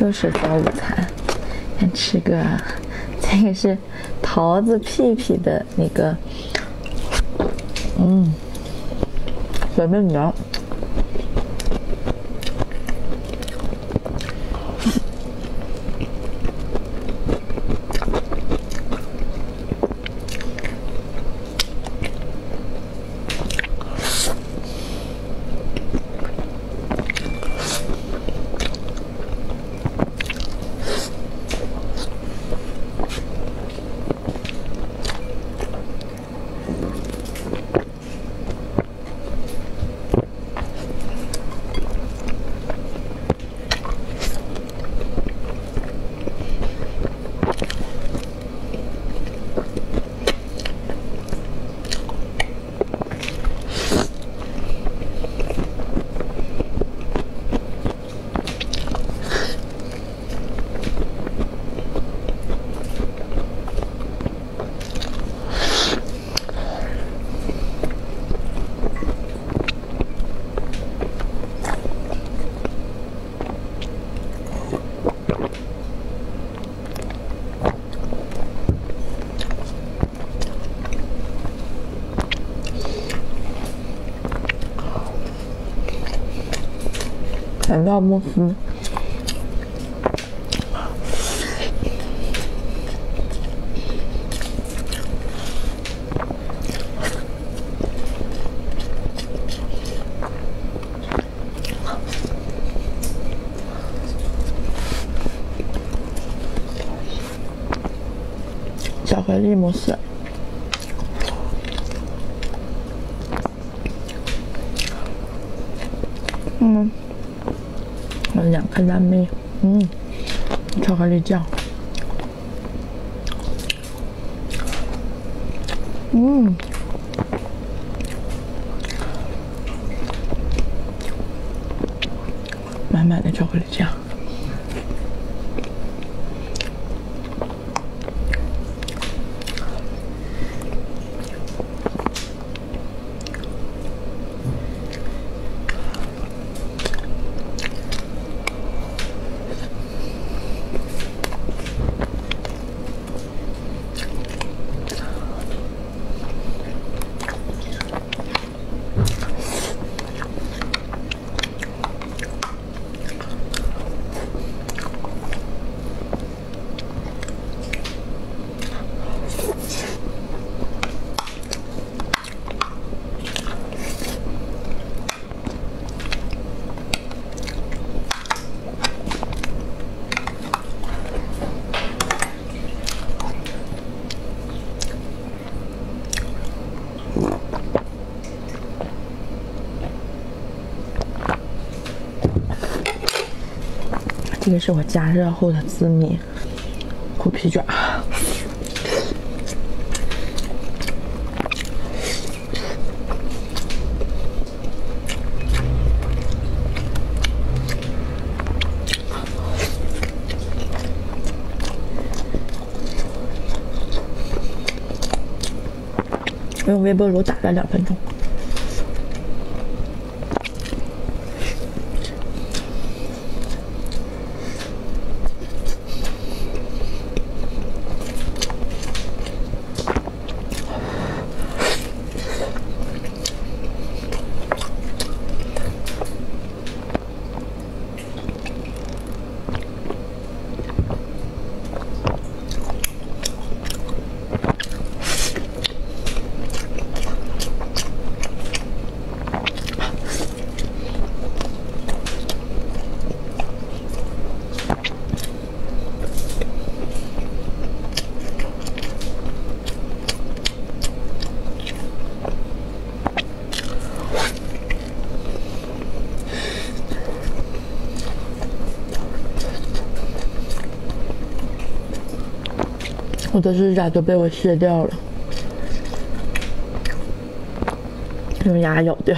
又是早午餐，先吃个，这个是桃子屁屁的那个，表面凉。 感到莫斯。 巧克力慕斯。 两颗蓝莓，巧克力酱，满满的巧克力酱。 这个是我加热后的紫米虎皮卷。 用微波炉打了2分钟。 我的指甲都被我卸掉了，用牙咬掉。